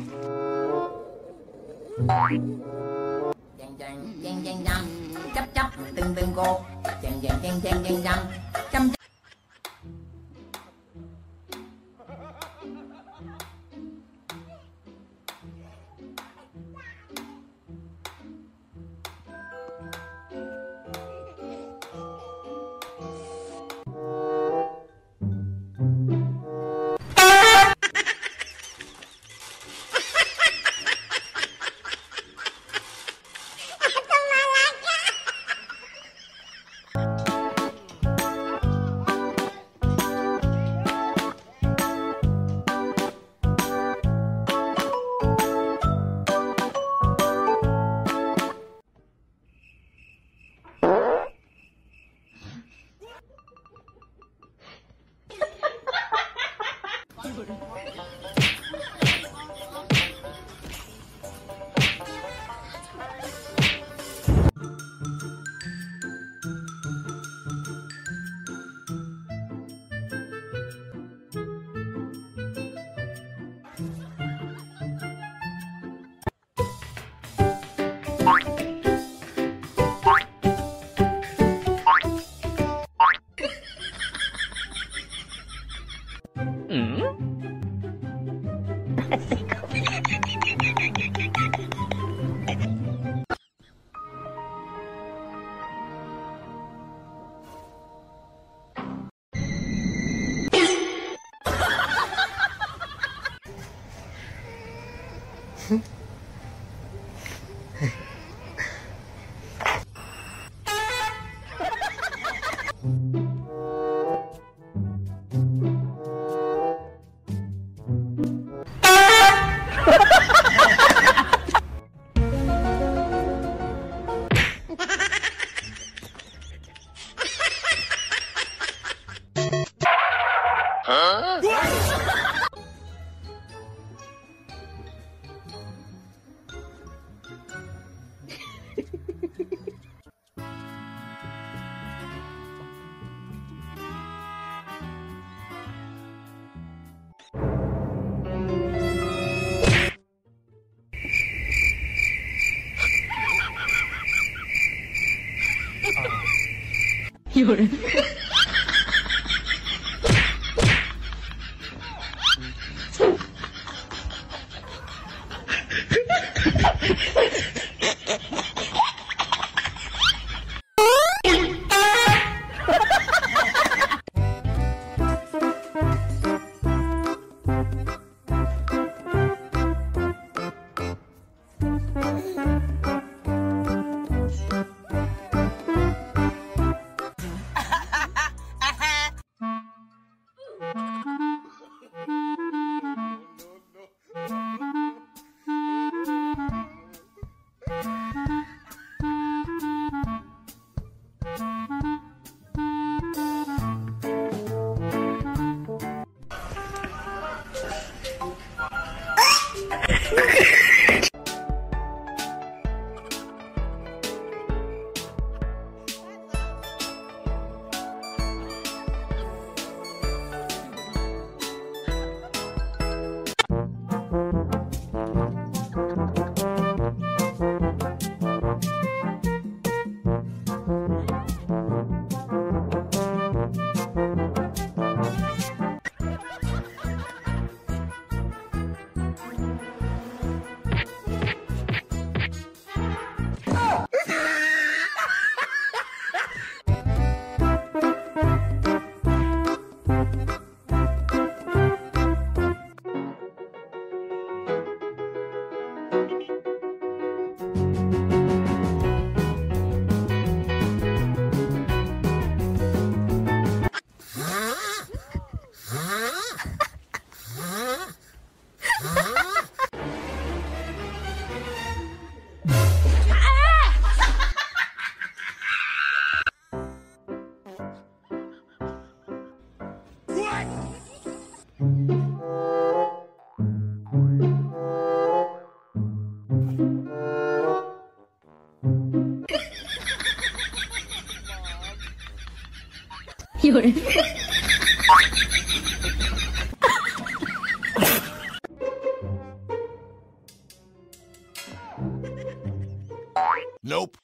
有人。 有人。Nope.